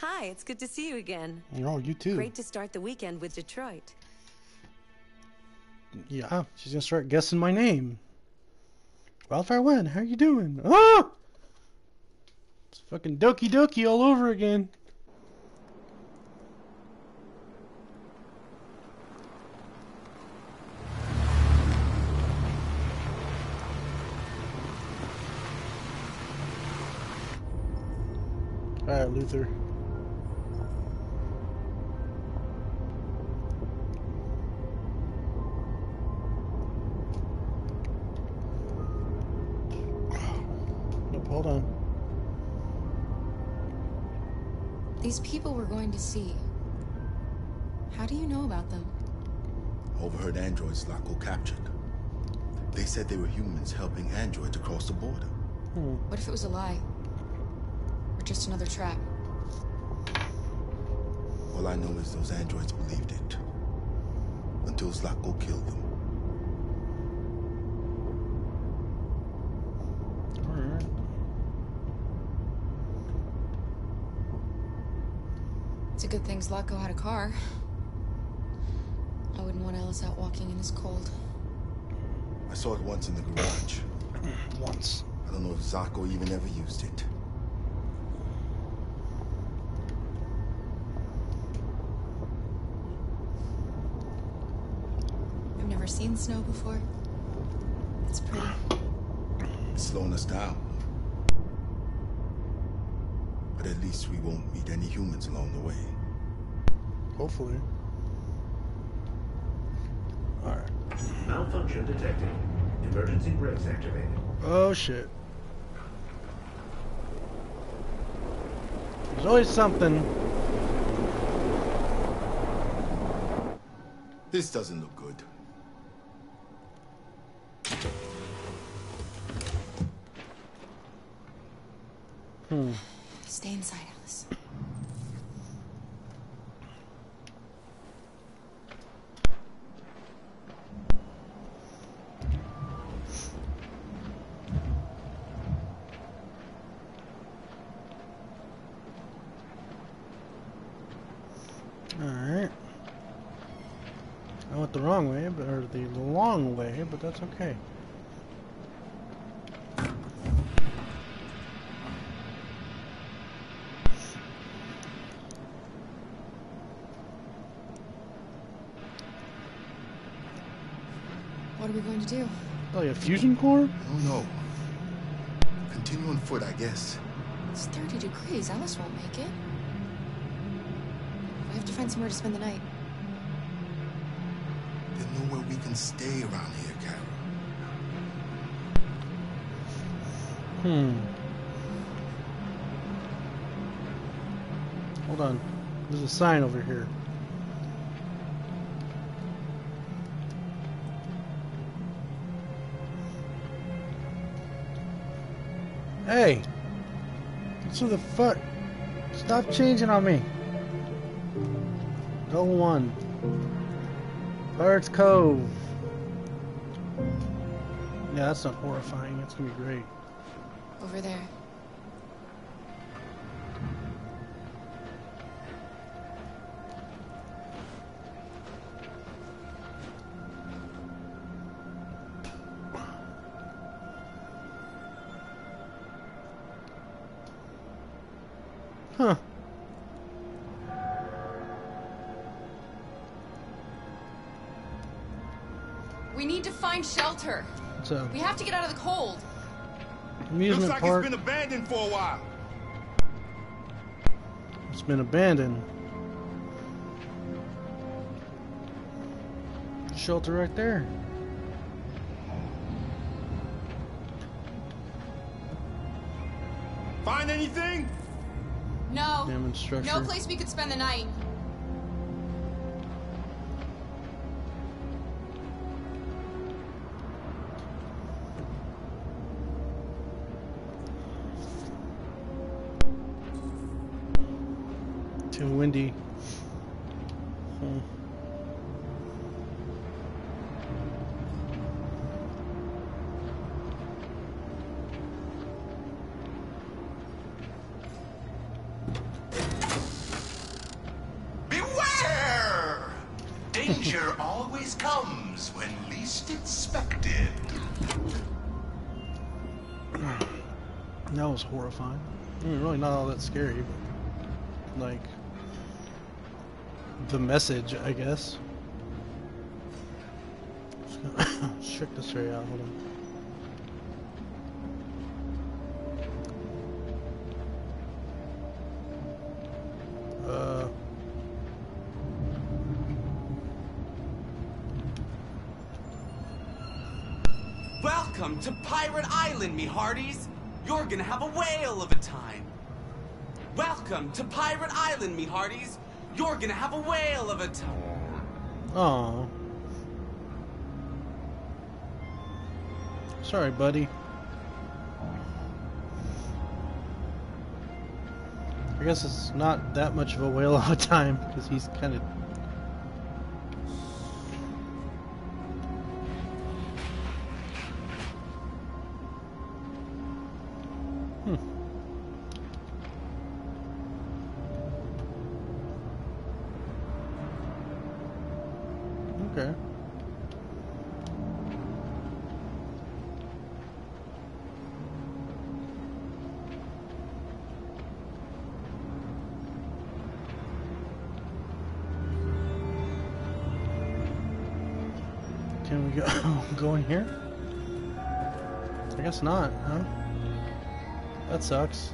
Hi, it's good to see you again. Oh, you too. Great to start the weekend with Detroit. Yeah, she's gonna start guessing my name. Wildfire One, how are you doing? Oh! It's fucking Doki Doki all over again. Alright, Luther. Hold on. These people we're going to see. How do you know about them? Overheard androids Slako captured. They said they were humans helping androids to cross the border. What if it was a lie? Or just another trap? All I know is those androids believed it. Until Slako killed them. It's a good thing Zlatko had a car. I wouldn't want Alice out walking in this cold. I saw it once in the garage. Once. I don't know if Zako even ever used it. I've never seen snow before. It's pretty. It's slowing us down. But at least we won't meet any humans along the way. Hopefully. Alright. Malfunction detected. Emergency brakes activated. Oh shit. There's always something. This doesn't look good. Stay inside, Alice. All right. I went the wrong way, but or the long way, but that's okay. What are we going to do? Probably a fusion core? Oh no. Continue on foot, I guess. It's 30 degrees. Alice won't make it. We have to find somewhere to spend the night. There's nowhere we can stay around here, Carol. Hold on. There's a sign over here. Hey, so the fuck, stop changing on me. Go one. Pirates Cove. Yeah, that's not horrifying. That's gonna be great. Over there. Huh. We need to find shelter. So we have to get out of the cold. Amusement park. Looks like it's been abandoned for a while. It's been abandoned. Shelter right there. Find anything? No. No place we could spend the night. Too windy. danger always comes when least expected. That was horrifying. I mean, really not all that scary, but like the message, I guess. Check this area out. Hold on. Welcome to Pirate Island, me hearties. You're gonna have a whale of a time. Welcome to Pirate Island, me hearties. You're gonna have a whale of a time. Oh. Sorry, buddy. I guess it's not that much of a whale of a time because he's kind of. Okay. Can we go in here? I guess not, huh? That sucks.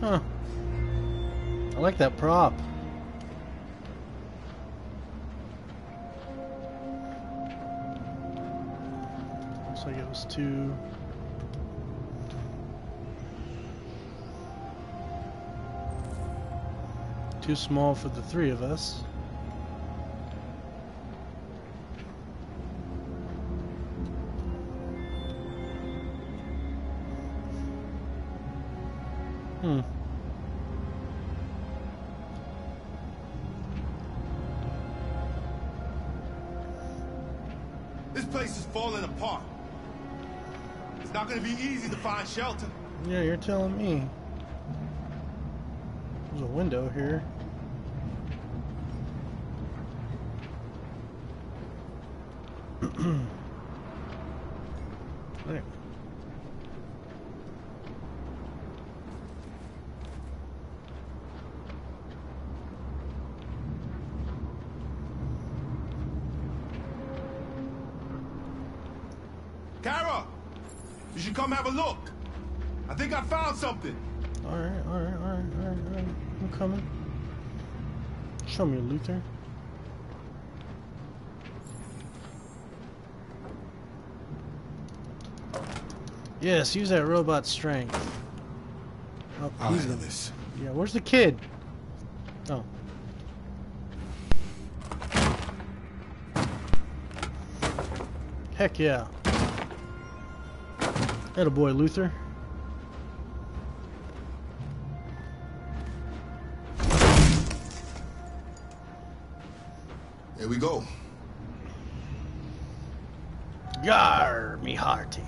Huh. I like that prop. Looks like it was two. Too small for the three of us. Hmm. This place is falling apart. It's not going to be easy to find shelter. Yeah, you're telling me. There's a window here. There. Kara, you should come have a look. I think I found something. All right. I'm coming. Show me, Luther. Yes, use that robot strength. Oh, he's in this. Yeah, where's the kid? Oh. Heck yeah. Atta boy, Luther. Here we go. Yar, me hearty.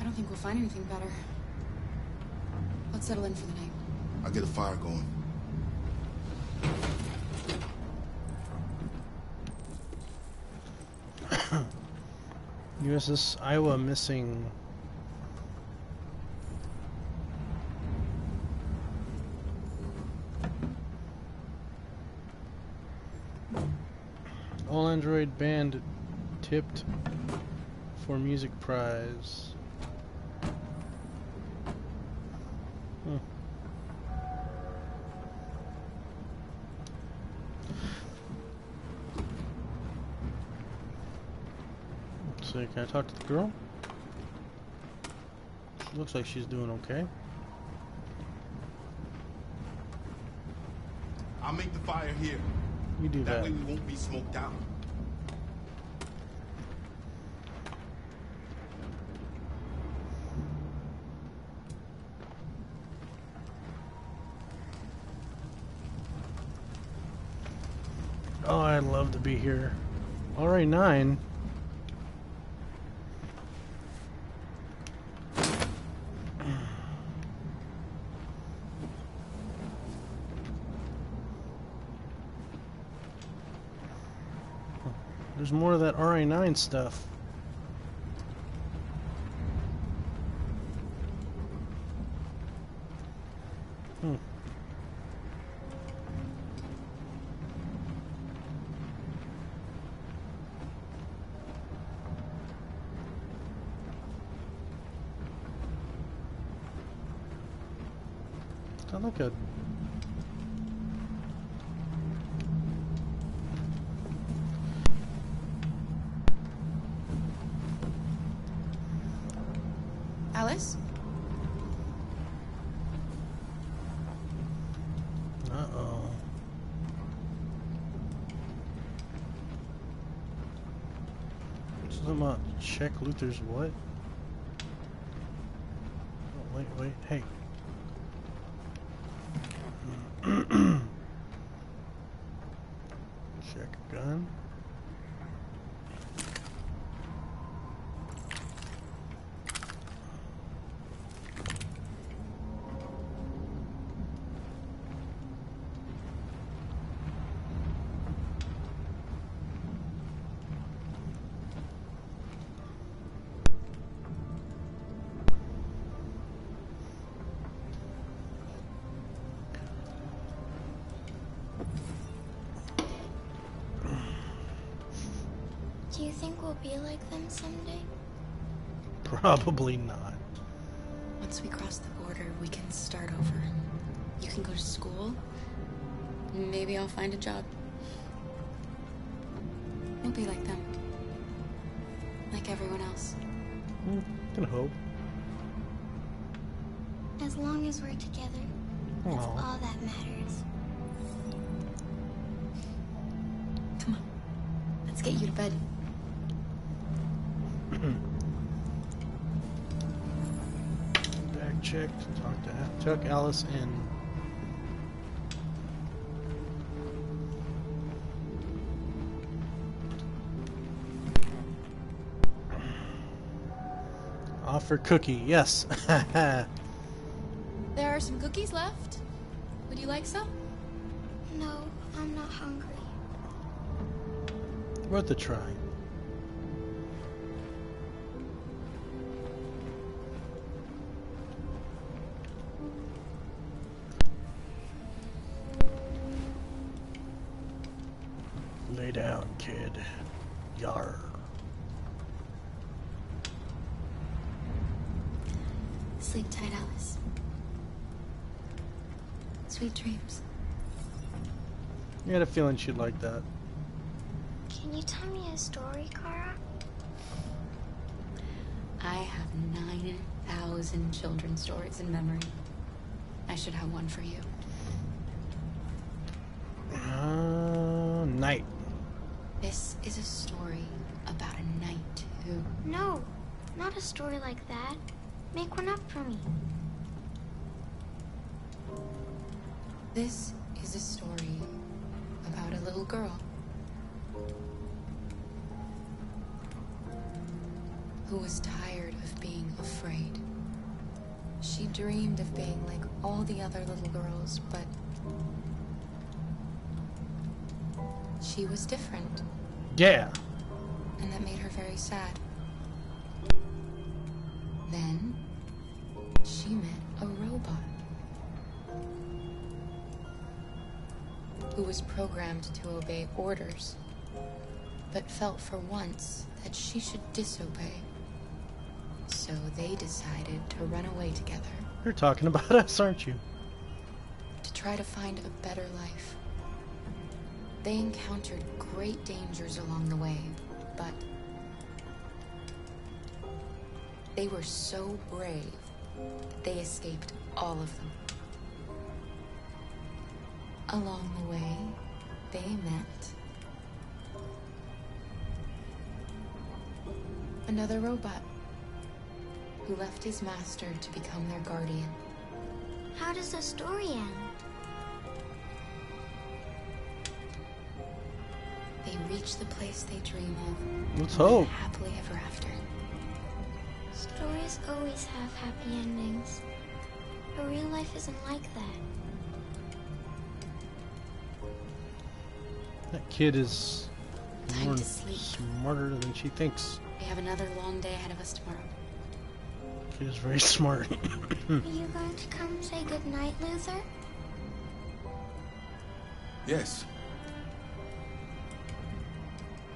I don't think we'll find anything better. Let's settle in for the night. I'll get a fire going. USS Iowa missing. All Android band tipped for music prize. So can I talk to the girl? She looks like she's doing okay. I'll make the fire here. You do that. That way we won't be smoked out. Oh, I'd love to be here. RA-9? There's more of that RA-9 stuff. Good. Alice? Uh-oh. Something about check Luther's what? Oh, wait, wait, hey. Do you think we'll be like them someday? Probably not. Once we cross the border, we can start over. You can go to school. Maybe I'll find a job. We'll be like them. Like everyone else. I can hope. As long as we're together, aww, that's all that matters. Come on. Let's get you to bed. Checked, took Alice in. Offer cookie, yes. There are some cookies left. Would you like some? No, I'm not hungry. Worth a try. Down, kid. Yar. Sleep tight, Alice. Sweet dreams. I had a feeling she'd like that. Can you tell me a story, Kara? I have 9,000 children's stories in memory. I should have one for you. Night. This is a story about a knight who... No, not a story like that. Make one up for me. This is a story about a little girl who was tired of being afraid. She dreamed of being like all the other little girls, but she was different. Yeah. And that made her very sad. Then she met a robot who was programmed to obey orders, but felt for once that she should disobey. So they decided to run away together. You're talking about us, aren't you? To try to find a better life. They encountered great dangers along the way, but they were so brave that they escaped all of them. Along the way, they met another robot who left his master to become their guardian. How does the story end? reach the place they dream of. Let's hope. Happily ever after. Stories always have happy endings. But real life isn't like that. That kid is more smarter than she thinks. We have another long day ahead of us tomorrow. She is very smart. Are you going to come say goodnight, Luther? Yes.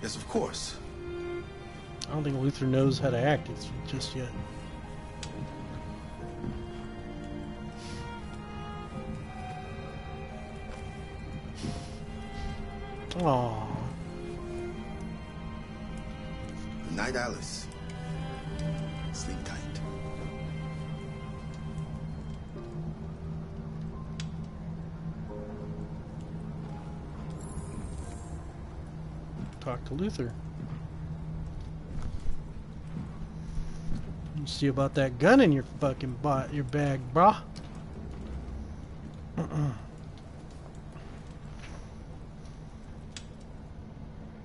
Yes, of course. I don't think Luther knows how to act just yet. Aww. Good night, Alice. Sleep tight. Talk to Luther. Let's see about that gun in your fucking bag, brah.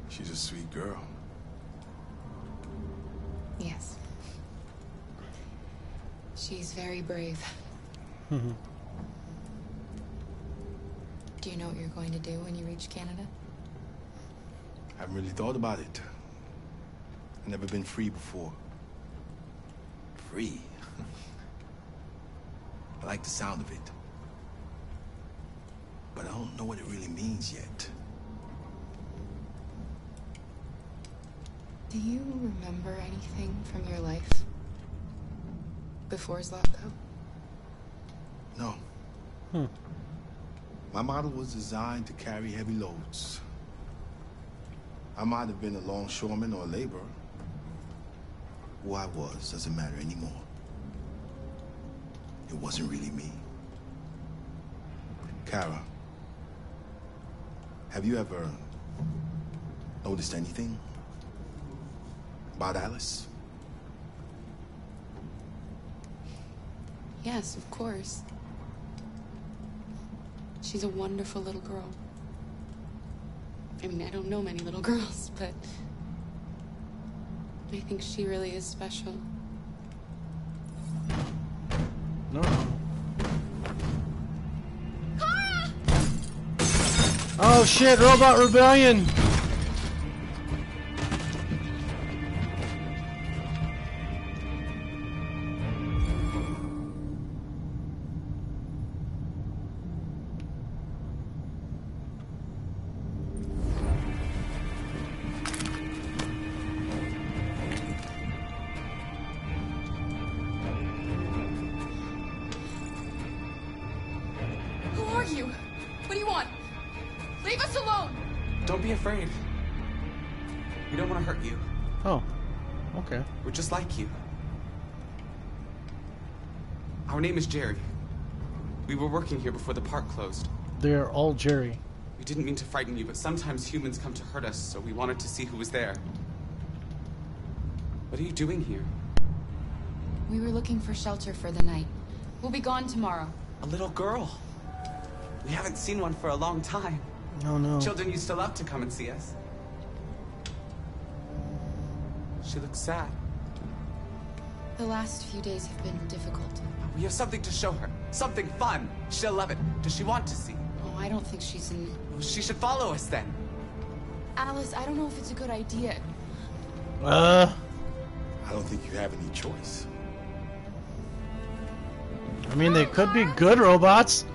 She's a sweet girl. Yes. She's very brave. Do you know what you're going to do when you reach Canada? I haven't really thought about it. I've never been free before. Free. I like the sound of it. But I don't know what it really means yet. Do you remember anything from your life? Before Zlatko? No. My model was designed to carry heavy loads. I might have been a longshoreman or a laborer. Who I was doesn't matter anymore. It wasn't really me. Kara, have you ever noticed anything about Alice? Yes, of course. She's a wonderful little girl. I mean, I don't know many little girls, but I think she really is special. No. Kara! Oh shit, Robot Rebellion! Our name is Jerry. We were working here before the park closed. They're all Jerry. We didn't mean to frighten you, but sometimes humans come to hurt us, so we wanted to see who was there. What are you doing here? We were looking for shelter for the night. We'll be gone tomorrow. A little girl. We haven't seen one for a long time. Oh, no. Children used to love to come and see us. She looks sad. The last few days have been difficult. We have something to show her. Something fun. She'll love it. Does she want to see? Oh, I don't think she's in... Well, she should follow us then. Alice, I don't know if it's a good idea. I don't think you have any choice. I mean, they could be good robots.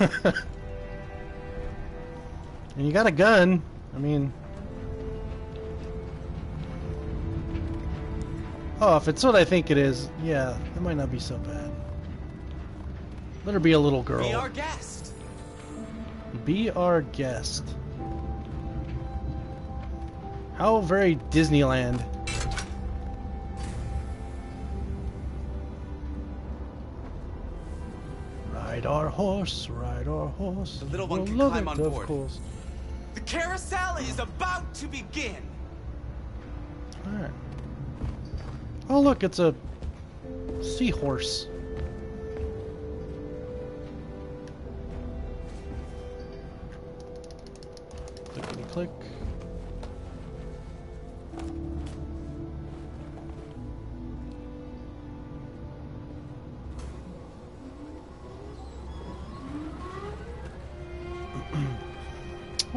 And you got a gun. I mean... Oh, if it's what I think it is, yeah, it might not be so bad. Let her be a little girl. Be our guest. Be our guest. How very Disneyland. Ride our horse, ride our horse. The little one can climb on board. The carousel is about to begin. All right. Oh look, it's a seahorse. Clickety click.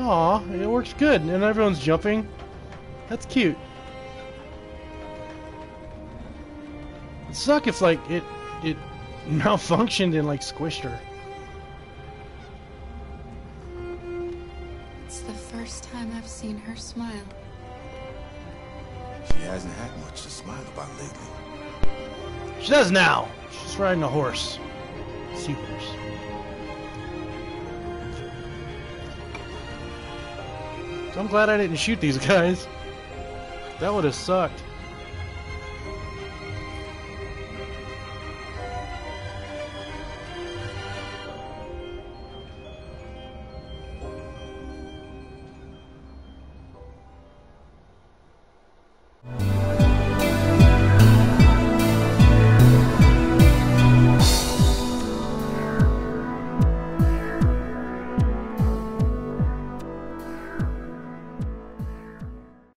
Aw, it works good, and everyone's jumping. That's cute. It'd suck if like it malfunctioned and like squished her. It's the first time I've seen her smile. She hasn't had much to smile about lately. She does now. She's riding a horse. Sea horse. I'm glad I didn't shoot these guys. That would have sucked.